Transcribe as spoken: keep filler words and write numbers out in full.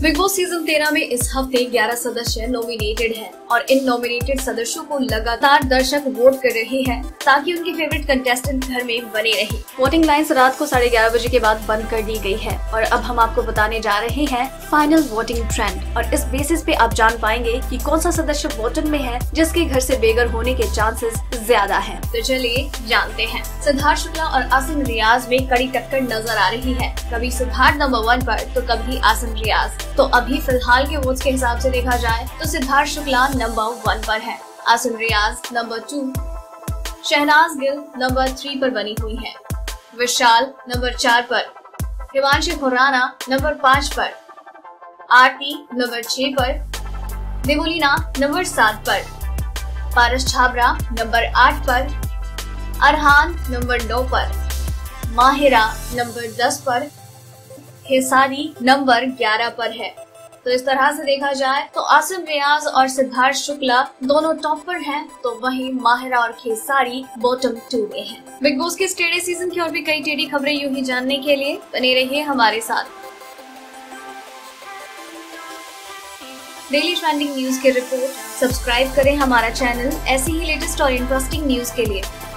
Big boss season तेरह में इस हफ्ते ग्यारह सदस्य नॉमिनेटेड हैं और इन नॉमिनेटेड सदस्यों को लगातार दर्शक वोट कर रहे हैं ताकि उनके फेवरेट कंटेस्टेंट घर में बने रहे। वोटिंग लाइंस रात को साढ़े ग्यारह बजे के बाद बंद कर दी गई है और अब हम आपको बताने जा रहे हैं फाइनल वोटिंग ट्रेंड और इस बेसिस पे आप जान पाएंगे कि कौन सा सदस्य वोटिंग में है जिसके घर से बेघर होने के चांसेस ज्यादा हैं। तो चलिए जानते हैं। सिद्धार्थ शुक्ला और आसिम रियाज में कड़ी टक्कर नजर आ रही है, कभी सिद्धार्थ नंबर वन पर तो कभी आसिम रियाज। तो अभी फिलहाल के वोट्स के हिसाब से देखा जाए तो सिद्धार्थ शुक्ला नंबर वन पर है, Asim Riaz number two, Shehnaaz Gill number three पर बनी हुई है, विशाल नंबर चार पर, हिमांशी खुराना नंबर पाँच पर, आरती नंबर छह पर, देवोलीना नंबर सात पर, पारस छाबरा नंबर आठ पर, अरहान नंबर नौ पर, माहिरा नंबर दस पर, खेसारी नंबर ग्यारह पर है। तो इस तरह से देखा जाए तो आसिम रियाज और सिद्धार्थ शुक्ला दोनों टॉप पर हैं, तो वहीं माहिरा और खेसारी बॉटम टू में हैं। बिग बॉस के इस टेढ़े सीजन की और भी कई टेढ़ी खबरें यूं ही जानने के लिए बने रहिए हमारे साथ। डेली ट्रेंडिंग न्यूज की रिपोर्ट, सब्सक्राइब करें हमारा चैनल ऐसी ही लेटेस्ट और इंटरेस्टिंग न्यूज के लिए।